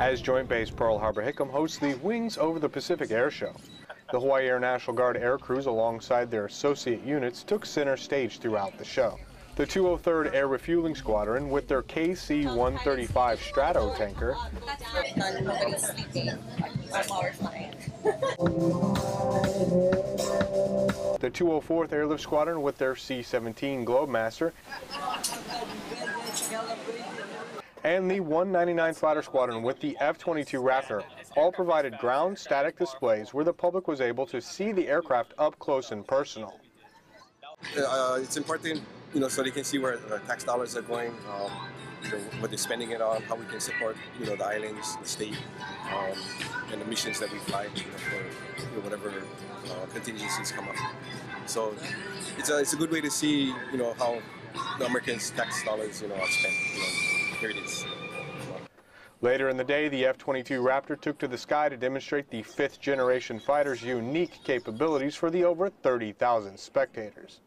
as Joint Base Pearl Harbor-Hickam hosts the Wings Over the Pacific Air Show. The Hawaii Air National Guard air crews, alongside their associate units, took center stage throughout the show. The 203rd Air Refueling Squadron, with their KC-135 Strato-Tanker, the 204th Airlift Squadron with their C-17 Globemaster, and the 199 fighter squadron with the F-22 Raptor all provided ground static displays where the public was able to see the aircraft up close and personal. It's important, so they can see where our tax dollars are going, what they're spending it on, how we can support, the islands, the state, and the missions that we fly, for whatever contingencies come up. So it's a good way to see, how the Americans' tax dollars, are spent. Here it is. Later in the day, the F-22 Raptor took to the sky to demonstrate the fifth-generation fighter's unique capabilities for the over 30,000 spectators.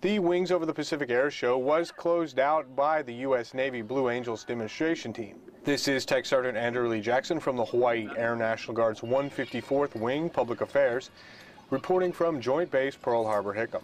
The Wings Over the Pacific Air Show was closed out by the U.S. Navy Blue Angels demonstration team. This is Tech Sergeant Andrew Lee Jackson from the Hawaii Air National Guard's 154th Wing Public Affairs, reporting from Joint Base Pearl Harbor-Hickam.